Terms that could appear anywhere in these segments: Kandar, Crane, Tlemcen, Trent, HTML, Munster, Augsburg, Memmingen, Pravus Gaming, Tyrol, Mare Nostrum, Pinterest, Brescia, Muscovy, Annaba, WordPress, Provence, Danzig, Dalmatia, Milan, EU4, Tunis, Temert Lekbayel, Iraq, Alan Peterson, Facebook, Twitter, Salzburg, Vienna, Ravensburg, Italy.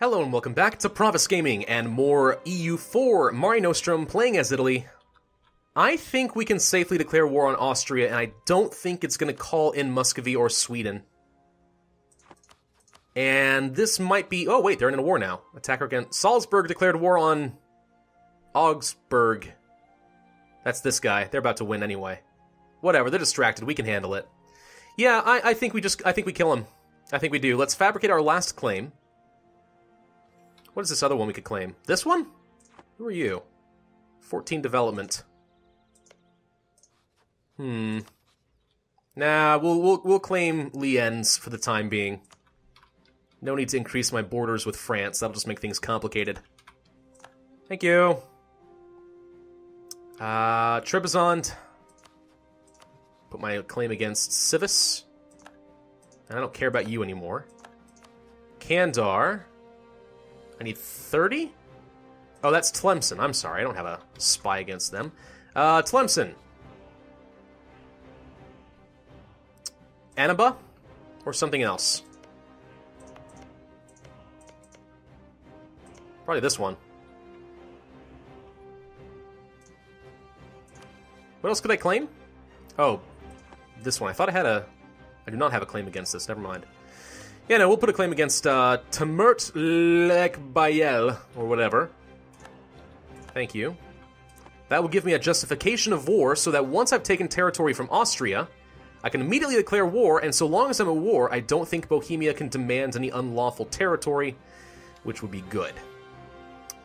Hello and welcome back to Pravus Gaming and more EU4 Mare Nostrum playing as Italy. I think we can safely declare war on Austria, and I don't think it's going to call in Muscovy or Sweden. And this might be... oh wait, they're in a war now. Attacker against... Salzburg declared war on... Augsburg. That's this guy. They're about to win anyway. Whatever, they're distracted. We can handle it. Yeah, I think we kill him. I think we do. Let's fabricate our last claim. What is this other one we could claim? This one? Who are you? 14 development. Nah, we'll claim Lienz for the time being. No need to increase my borders with France. That'll just make things complicated. Thank you. Trebizond. Put my claim against Civis. I don't care about you anymore. Kandar. I need 30? Oh, that's Tlemcen. I'm sorry, I don't have a spy against them. Tlemcen. Annaba? Or something else? Probably this one. What else could I claim? Oh, this one. I thought I had a... I do not have a claim against this. Never mind. Yeah, no, we'll put a claim against Temert Lekbayel, or whatever. Thank you. That will give me a justification of war, so that once I've taken territory from Austria, I can immediately declare war, and so long as I'm at war, I don't think Bohemia can demand any unlawful territory, which would be good.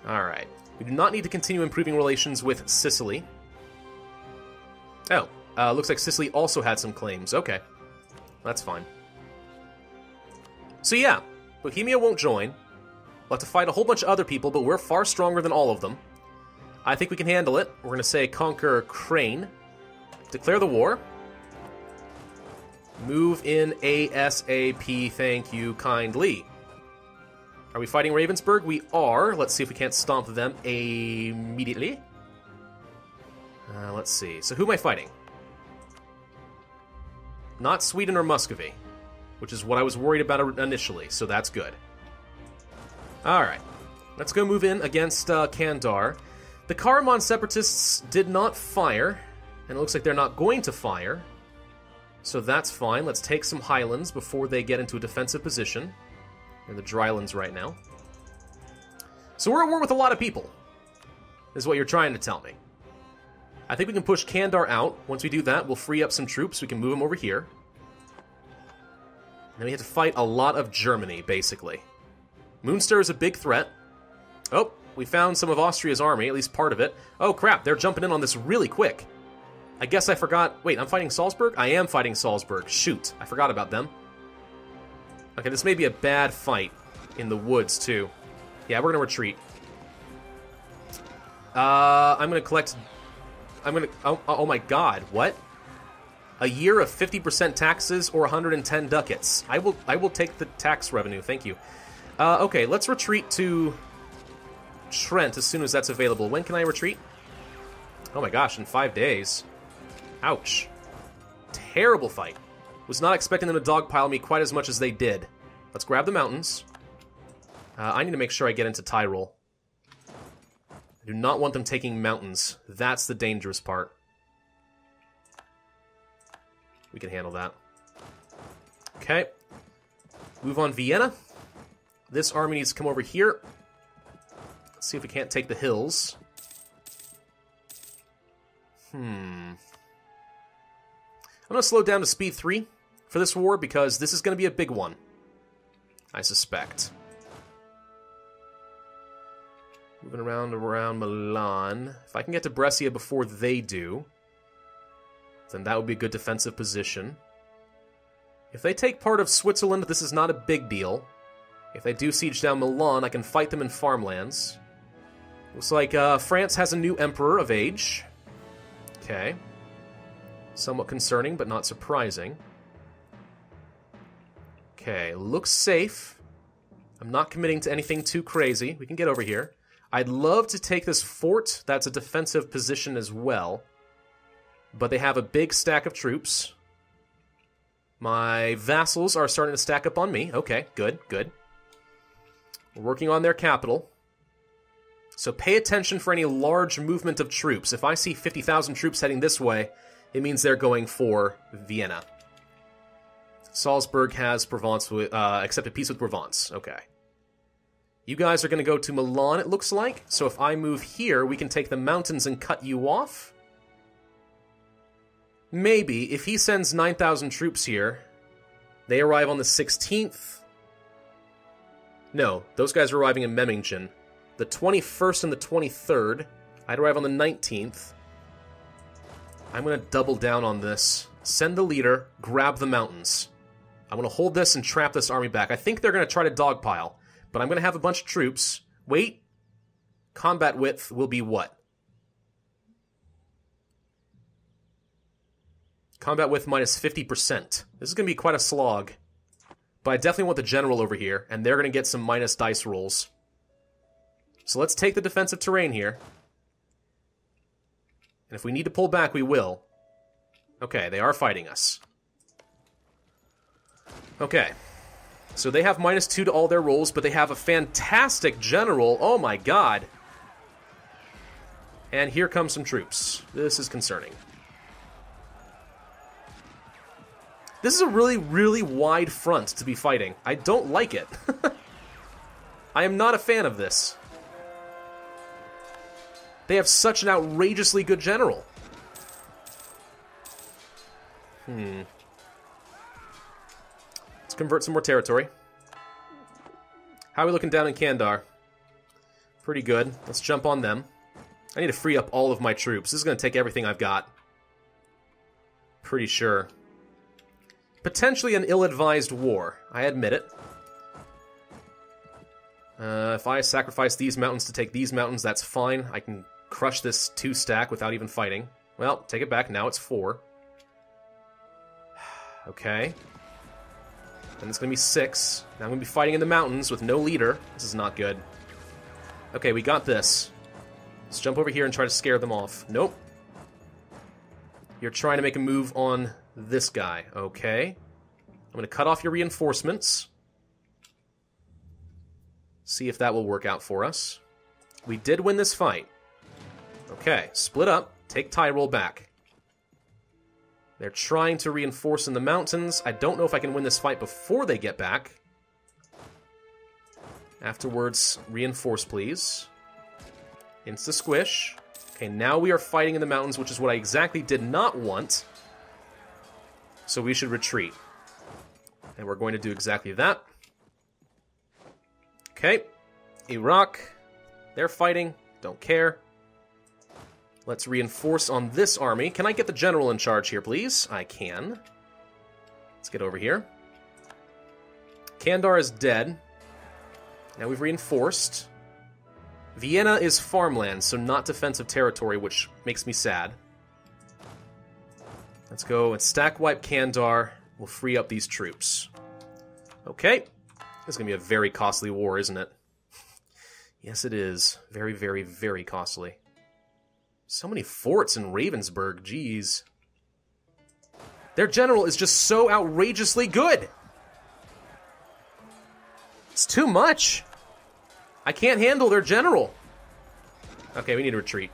Alright. We do not need to continue improving relations with Sicily. Oh, looks like Sicily also had some claims. Okay. That's fine. So yeah, Bohemia won't join. We'll have to fight a whole bunch of other people, but we're far stronger than all of them. I think we can handle it. We're going to say conquer Crane. Declare the war. Move in ASAP, thank you kindly. Are we fighting Ravensburg? We are. Let's see if we can't stomp them immediately. Let's see. So who am I fighting? Not Sweden or Muscovy, which is what I was worried about initially, so that's good. Alright, let's go move in against Kandar. The Karaman separatists did not fire, and it looks like they're not going to fire, so that's fine. Let's take some highlands before they get into a defensive position. They're the drylands right now. So we're at war with a lot of people, is what you're trying to tell me. I think we can push Kandar out. Once we do that, we'll free up some troops. We can move them over here. And we have to fight a lot of Germany, basically. Munster is a big threat. Oh, we found some of Austria's army, at least part of it. Oh, crap, they're jumping in on this really quick. I guess I forgot... wait, I'm fighting Salzburg? I am fighting Salzburg. Shoot, I forgot about them. Okay, this may be a bad fight in the woods, too. Yeah, we're going to retreat. I'm going to collect... oh my god, what? A year of 50% taxes or 110 ducats. I will take the tax revenue, thank you. Okay, let's retreat to Trent as soon as that's available. When can I retreat? Oh my gosh, in 5 days. Ouch. Terrible fight. Was not expecting them to dogpile me quite as much as they did. Let's grab the mountains. I need to make sure I get into Tyrol. I do not want them taking mountains. That's the dangerous part. We can handle that. Okay. Move on Vienna. This army needs to come over here. Let's see if we can't take the hills. I'm going to slow down to speed 3 for this war because this is going to be a big one, I suspect. Moving around Milan. If I can get to Brescia before they do... then that would be a good defensive position. If they take part of Switzerland, this is not a big deal. If they do siege down Milan, I can fight them in farmlands. Looks like France has a new emperor of age. Okay. Somewhat concerning, but not surprising. Okay, looks safe. I'm not committing to anything too crazy. We can get over here. I'd love to take this fort. That's a defensive position as well. But they have a big stack of troops. My vassals are starting to stack up on me. Okay, good, good. We're working on their capital. So pay attention for any large movement of troops. If I see 50,000 troops heading this way, it means they're going for Vienna. Salzburg has Provence, accepted peace with Provence. Okay. You guys are going to go to Milan, it looks like. So if I move here, we can take the mountains and cut you off. Maybe. If he sends 9,000 troops here, they arrive on the 16th. No, those guys are arriving in Memmingen. The 21st and the 23rd. I'd arrive on the 19th. I'm going to double down on this. Send the leader, grab the mountains. I'm going to hold this and trap this army back. I think they're going to try to dogpile, but I'm going to have a bunch of troops. Wait. Combat width will be what? Combat width minus 50%. This is going to be quite a slog. But I definitely want the general over here, and they're going to get some minus dice rolls. So let's take the defensive terrain here. And if we need to pull back, we will. Okay, they are fighting us. Okay. So they have minus 2 to all their rolls, but they have a fantastic general. Oh my god. And here come some troops. This is concerning. This is a really, really wide front to be fighting. I don't like it. I am not a fan of this. They have such an outrageously good general. Let's convert some more territory. How are we looking down in Kandar? Pretty good. Let's jump on them. I need to free up all of my troops. This is going to take everything I've got. Pretty sure. Potentially an ill-advised war. I admit it. If I sacrifice these mountains to take these mountains, that's fine. I can crush this 2-stack without even fighting. Well, take it back. Now it's 4. Okay. And it's going to be 6. Now I'm going to be fighting in the mountains with no leader. This is not good. Okay, we got this. Let's jump over here and try to scare them off. Nope. You're trying to make a move on this guy. Okay. I'm going to cut off your reinforcements. See if that will work out for us. We did win this fight. Okay. Split up. Take Tyrol back. They're trying to reinforce in the mountains. I don't know if I can win this fight before they get back. Afterwards, reinforce, please. Insta-squish. Okay, now we are fighting in the mountains, which is what I exactly did not want. So we should retreat. And we're going to do exactly that. Okay. Iraq. They're fighting. Don't care. Let's reinforce on this army. Can I get the general in charge here, please? I can. Let's get over here. Kandar is dead. Now we've reinforced. Vienna is farmland, so not defensive territory, which makes me sad. Let's go and stack wipe Kandar. We'll free up these troops. Okay. This is going to be a very costly war, isn't it? Yes, it is. Very, very, very costly. So many forts in Ravensburg, jeez. Their general is just so outrageously good. It's too much. I can't handle their general. Okay, we need to retreat.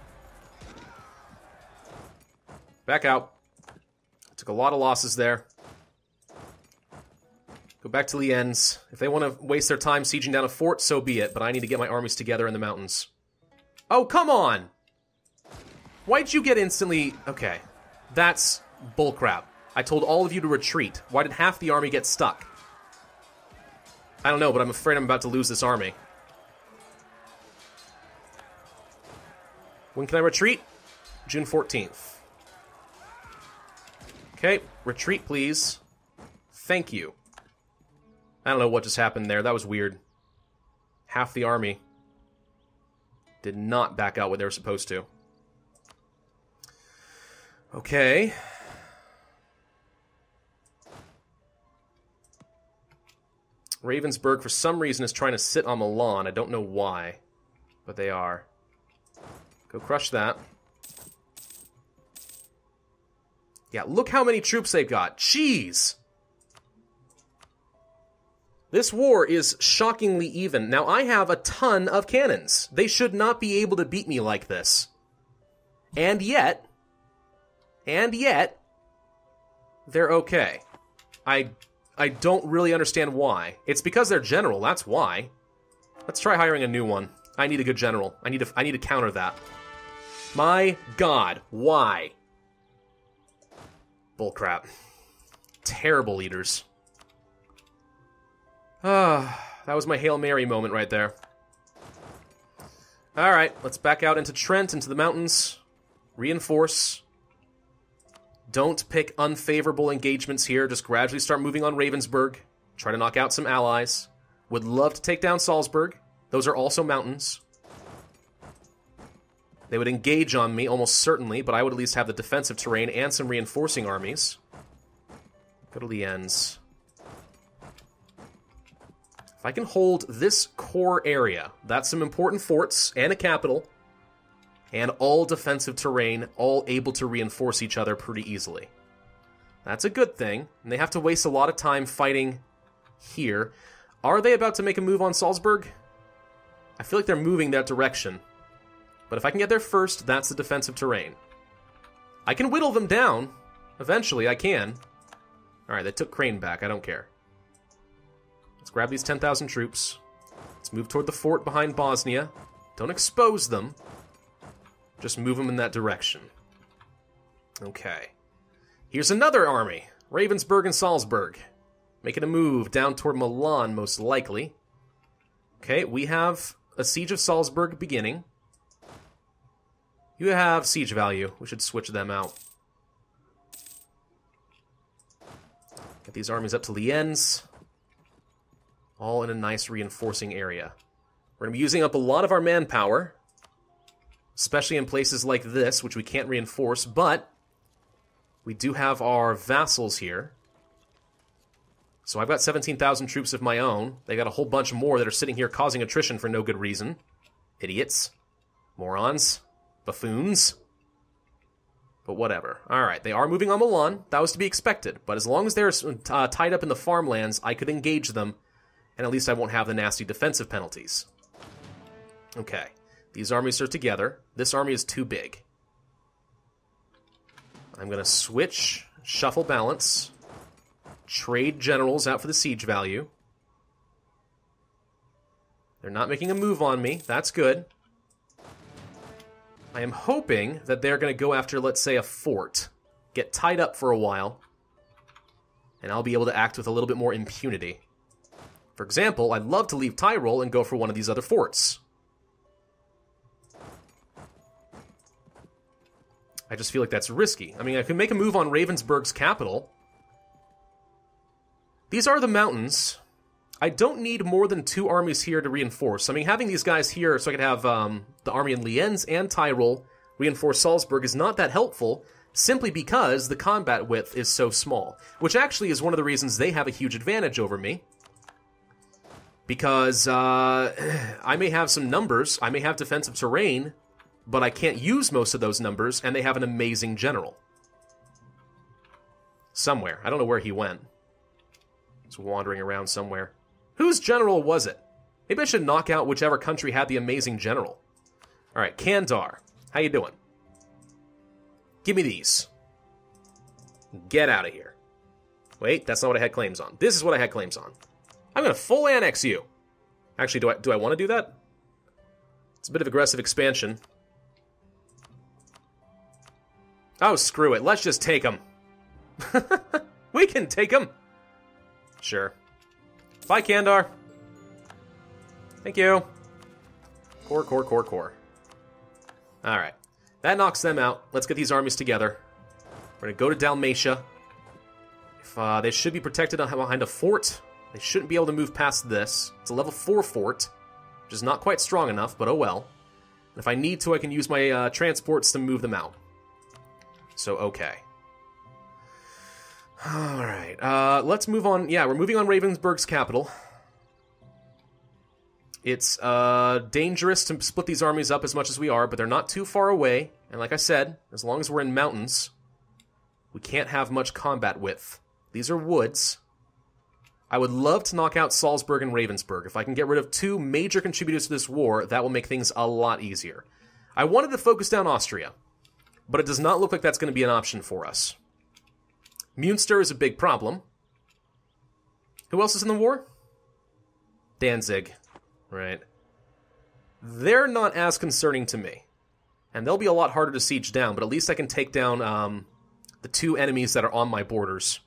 Back out. Took a lot of losses there. Go back to Lienz. If they want to waste their time sieging down a fort, so be it. But I need to get my armies together in the mountains. Oh, come on! Why'd you get instantly... Okay. That's bullcrap. I told all of you to retreat. Why did half the army get stuck? I don't know, but I'm afraid I'm about to lose this army. When can I retreat? June 14th. Okay. Retreat, please. Thank you. I don't know what just happened there. That was weird. Half the army did not back out what they were supposed to. Okay. Ravensburg, for some reason, is trying to sit on Milan. I don't know why, but they are. Go crush that. Yeah, look how many troops they've got. Jeez! This war is shockingly even. Now, I have a ton of cannons. They should not be able to beat me like this. And yet, they're okay. I don't really understand why. It's because they're general, that's why. Let's try hiring a new one. I need a good general. I need to counter that. My God, why? Bullcrap. Terrible leaders. That was my Hail Mary moment right there. Alright, let's back out into Trent, into the mountains. Reinforce. Don't pick unfavorable engagements here. Just gradually start moving on Ravensburg. Try to knock out some allies. Would love to take down Salzburg. Those are also mountains. They would engage on me, almost certainly, but I would at least have the defensive terrain and some reinforcing armies. Go to Lienz. If I can hold this core area, that's some important forts and a capital, and all defensive terrain, all able to reinforce each other pretty easily. That's a good thing, and they have to waste a lot of time fighting here. Are they about to make a move on Salzburg? I feel like they're moving that direction. But if I can get there first, that's the defensive terrain. I can whittle them down. Eventually, I can. Alright, they took Crane back. I don't care. Let's grab these 10,000 troops. Let's move toward the fort behind Bosnia. Don't expose them. Just move them in that direction. Okay. Here's another army. Ravensburg and Salzburg. Making a move down toward Milan, most likely. Okay, we have a siege of Salzburg beginning. You have siege value. We should switch them out. Get these armies up to Lienz. All in a nice reinforcing area. We're going to be using up a lot of our manpower. Especially in places like this, which we can't reinforce, but we do have our vassals here. So I've got 17,000 troops of my own. They got a whole bunch more that are sitting here causing attrition for no good reason. Idiots. Morons. Buffoons. But whatever. Alright, they are moving on Milan. That was to be expected. But as long as they're tied up in the farmlands, I could engage them. And at least I won't have the nasty defensive penalties. Okay. These armies are together. This army is too big. I'm going to switch. Shuffle balance. Trade generals out for the siege value. They're not making a move on me. That's good. I am hoping that they're going to go after, let's say, a fort. Get tied up for a while. And I'll be able to act with a little bit more impunity. For example, I'd love to leave Tyrol and go for one of these other forts. I just feel like that's risky. I mean, I could make a move on Ravensburg's capital. These are the mountains. I don't need more than two armies here to reinforce. I mean, having these guys here so I could have the army in Lienz and Tyrol reinforce Salzburg is not that helpful, simply because the combat width is so small, which actually is one of the reasons they have a huge advantage over me, because I may have some numbers, I may have defensive terrain, but I can't use most of those numbers, and they have an amazing general. Somewhere. I don't know where he went. He's wandering around somewhere. Whose general was it? Maybe I should knock out whichever country had the amazing general. Alright, Kandar. How you doing? Give me these. Get out of here. Wait, that's not what I had claims on. This is what I had claims on. I'm going to full annex you. Actually, do I want to do that? It's a bit of aggressive expansion. Oh, screw it. Let's just take them. We can take them. Sure. Bye, Kandar. Thank you. Core. Alright. That knocks them out. Let's get these armies together. We're going to go to Dalmatia. If they should be protected behind a fort. They shouldn't be able to move past this. It's a level 4 fort, which is not quite strong enough, but oh well. And if I need to, I can use my transports to move them out. So, okay. Alright, let's move on. Yeah, we're moving on Ravensburg's capital. It's dangerous to split these armies up as much as we are, but they're not too far away. And like I said, as long as we're in mountains, we can't have much combat width. These are woods. I would love to knock out Salzburg and Ravensburg. If I can get rid of two major contributors to this war, that will make things a lot easier. I wanted to focus down Austria, but it does not look like that's going to be an option for us. Munster is a big problem. Who else is in the war? Danzig. Right. They're not as concerning to me. And they'll be a lot harder to siege down, but at least I can take down the two enemies that are on my borders.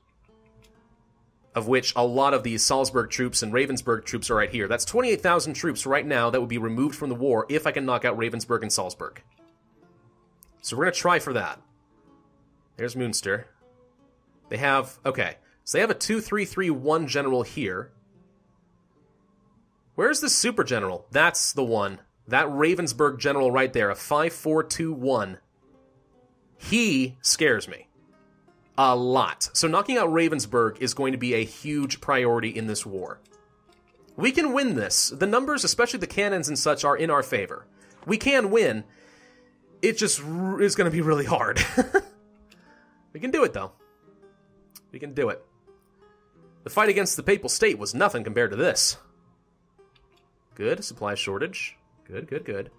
Of which a lot of the Salzburg troops and Ravensburg troops are right here. That's 28,000 troops right now that would be removed from the war if I can knock out Ravensburg and Salzburg. So we're going to try for that. There's Munster. They have... Okay. So they have a 2331 general here. Where's the super general? That's the one. That Ravensburg general right there, a 5421. He scares me. A lot. So knocking out Ravensburg is going to be a huge priority in this war. We can win this. The numbers, especially the cannons and such, are in our favor. We can win. It just is going to be really hard. We can do it, though. We can do it. The fight against the Papal State was nothing compared to this. Good. Supply shortage. Good, good, good.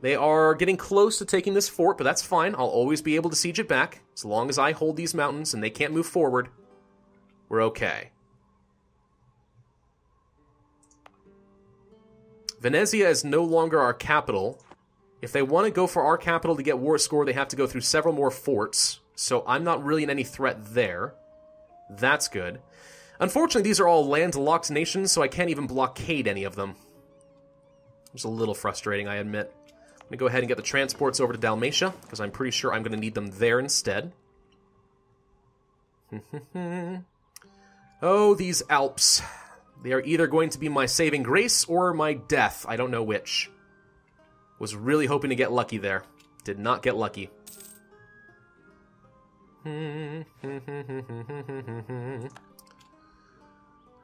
They are getting close to taking this fort, but that's fine. I'll always be able to siege it back. As long as I hold these mountains and they can't move forward, we're okay. Venezia is no longer our capital. If they want to go for our capital to get war score, they have to go through several more forts. So I'm not really in any threat there. That's good. Unfortunately, these are all landlocked nations, so I can't even blockade any of them. It was a little frustrating, I admit. I'm going to go ahead and get the transports over to Dalmatia, because I'm pretty sure I'm going to need them there instead. Oh, these Alps. They are either going to be my saving grace or my death. I don't know which. Was really hoping to get lucky there. Did not get lucky.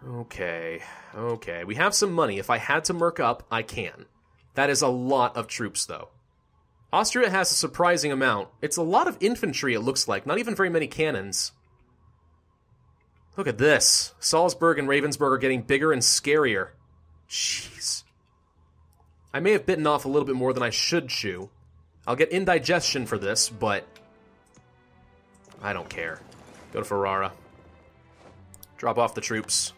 Okay. Okay. We have some money. If I had to merc up, I can. That is a lot of troops, though. Austria has a surprising amount. It's a lot of infantry, it looks like. Not even very many cannons. Look at this. Salzburg and Ravensburg are getting bigger and scarier. Jeez. I may have bitten off a little bit more than I should chew. I'll get indigestion for this, but... I don't care. Go to Ferrara. Drop off the troops.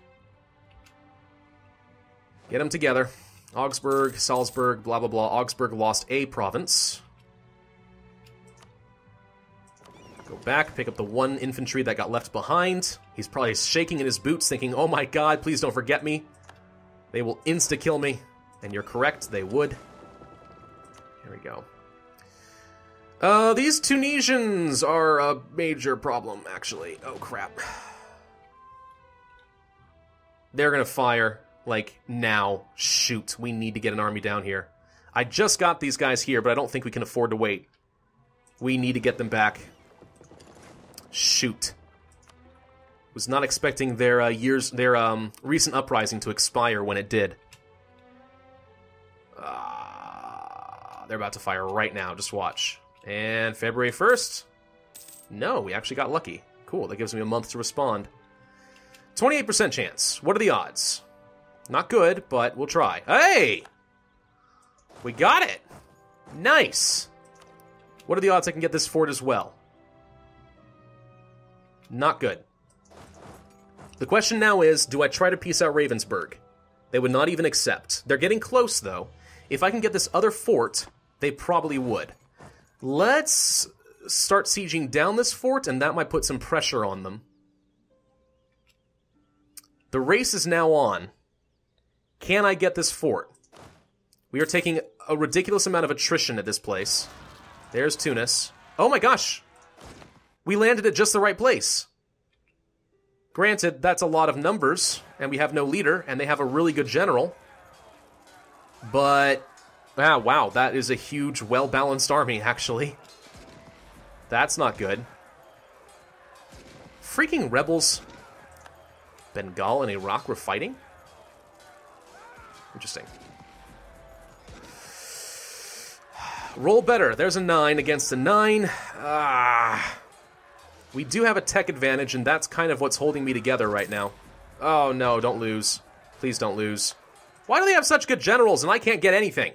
Get them together. Augsburg, Salzburg, blah, blah, blah. Augsburg lost a province. Go back, pick up the one infantry that got left behind. He's probably shaking in his boots thinking, oh my god, please don't forget me. They will insta-kill me. And you're correct, they would. Here we go. These Tunisians are a major problem, actually. Oh, crap. They're gonna fire... Like, now. Shoot. We need to get an army down here. I just got these guys here, but I don't think we can afford to wait. We need to get them back. Shoot. Was not expecting their recent uprising to expire when it did. They're about to fire right now. Just watch. And February 1st? No, we actually got lucky. Cool. That gives me a month to respond. 28% chance. What are the odds? Not good, but we'll try. Hey! We got it! Nice! What are the odds I can get this fort as well? Not good. The question now is, do I try to piece out Ravensburg? They would not even accept. They're getting close, though. If I can get this other fort, they probably would. Let's start sieging down this fort, and that might put some pressure on them. The race is now on. Can I get this fort? We are taking a ridiculous amount of attrition at this place. There's Tunis. Oh my gosh! We landed at just the right place. Granted, that's a lot of numbers, and we have no leader, and they have a really good general. But, ah, wow, that is a huge, well-balanced army, actually. That's not good. Freaking rebels. Bengal and Iraq were fighting? Interesting. Roll better. There's a 9 against a 9. Ah. We do have a tech advantage, and that's kind of what's holding me together right now. Oh, no, don't lose. Please don't lose. Why do they have such good generals and I can't get anything?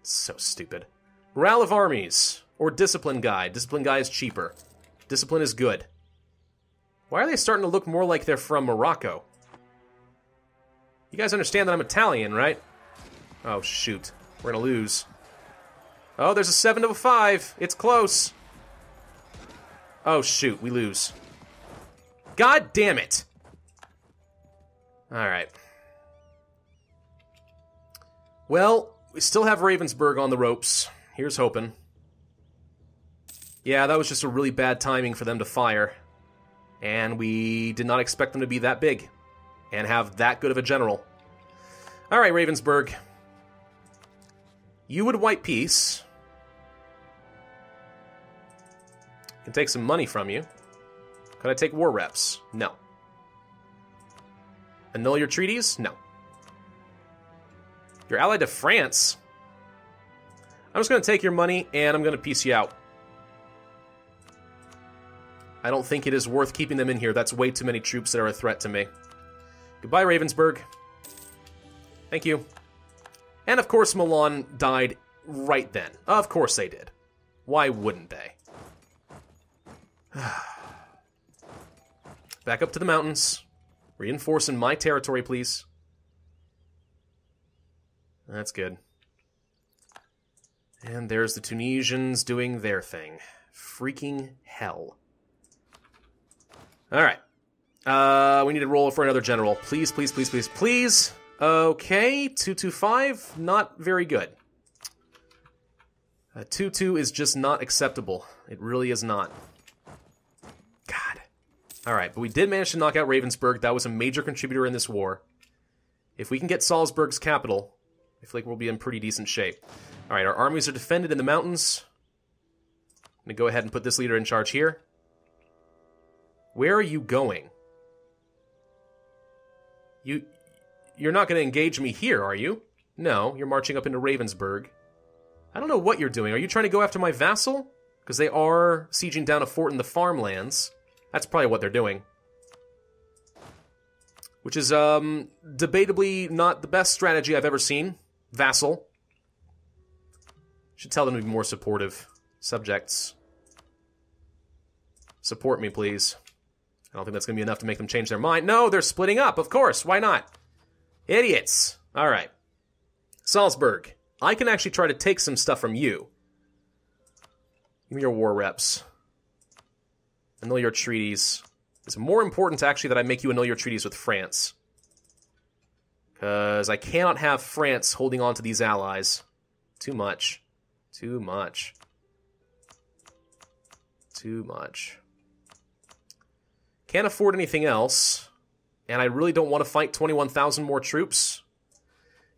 It's so stupid. Morale of armies. Or discipline guy. Discipline guy is cheaper. Discipline is good. Why are they starting to look more like they're from Morocco? You guys understand that I'm Italian, right? Oh, shoot. We're gonna lose. Oh, there's a 7 to a 5. It's close. Oh, shoot. We lose. God damn it. Alright. Well, we still have Ravensburg on the ropes. Here's hoping. Yeah, that was just a really bad timing for them to fire. And we did not expect them to be that big. And have that good of a general. Alright, Ravensburg. You would white peace. I can take some money from you. Could I take war reps? No. Annul your treaties? No. You're allied to France? I'm just going to take your money and I'm going to peace you out. I don't think it is worth keeping them in here. That's way too many troops that are a threat to me. Goodbye, Ravensburg. Thank you. And of course Milan died right then. Of course they did. Why wouldn't they? Back up to the mountains. Reinforce in my territory, please. That's good. And there's the Tunisians doing their thing. Freaking hell. Alright. We need to roll for another general. Please, please, please, please, please. Okay, 225, not very good. 2-2 is just not acceptable. It really is not. God. Alright, but we did manage to knock out Ravensburg. That was a major contributor in this war. If we can get Salzburg's capital, I feel like we'll be in pretty decent shape. Alright, our armies are defended in the mountains. I'm going to go ahead and put this leader in charge here. Where are you going? You're not going to engage me here, are you? No, you're marching up into Ravensburg. I don't know what you're doing. Are you trying to go after my vassal? Because they are sieging down a fort in the farmlands. That's probably what they're doing. Which is, debatably not the best strategy I've ever seen. Vassal. Should tell them to be more supportive. Subjects. Support me, please. I don't think that's going to be enough to make them change their mind. No, they're splitting up, of course. Why not? Idiots. All right. Salzburg. I can actually try to take some stuff from you. Give me your war reps. Annul your treaties. It's more important, actually, that I make you annul your treaties with France. Because I cannot have France holding on to these allies. Too much. Too much. Too much. Can't afford anything else. And I really don't want to fight 21,000 more troops.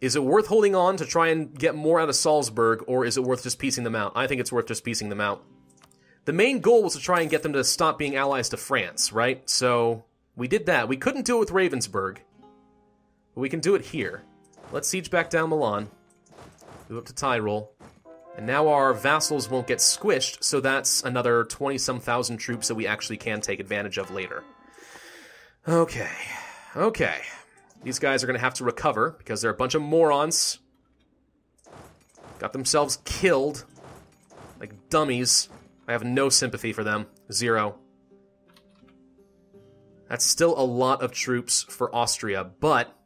Is it worth holding on to try and get more out of Salzburg, or is it worth just piecing them out? I think it's worth just piecing them out. The main goal was to try and get them to stop being allies to France, right? So we did that. We couldn't do it with Ravensburg. But we can do it here. Let's siege back down Milan. Move up to Tyrol. And now our vassals won't get squished, so that's another 20-some thousand troops that we actually can take advantage of later. Okay. Okay. These guys are going to have to recover, because they're a bunch of morons. Got themselves killed. Like dummies. I have no sympathy for them. Zero. That's still a lot of troops for Austria, but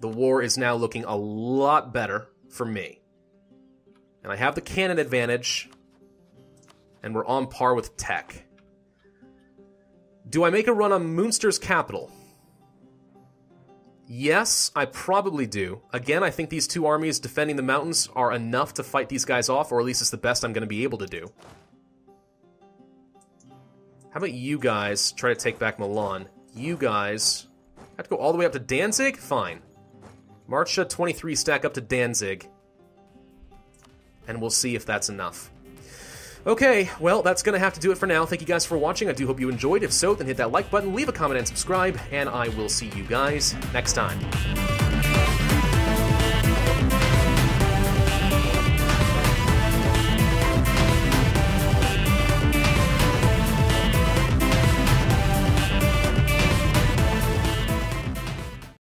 the war is now looking a lot better for me. And I have the cannon advantage, and we're on par with tech. Do I make a run on Munster's capital? Yes, I probably do. Again, I think these two armies defending the mountains are enough to fight these guys off, or at least it's the best I'm going to be able to do. How about you guys try to take back Milan? You guys have to go all the way up to Danzig? Fine. Marcha 23 stack up to Danzig. And we'll see if that's enough. Okay, well, that's going to have to do it for now. Thank you guys for watching. I do hope you enjoyed. If so, then hit that like button, leave a comment, and subscribe. And I will see you guys next time.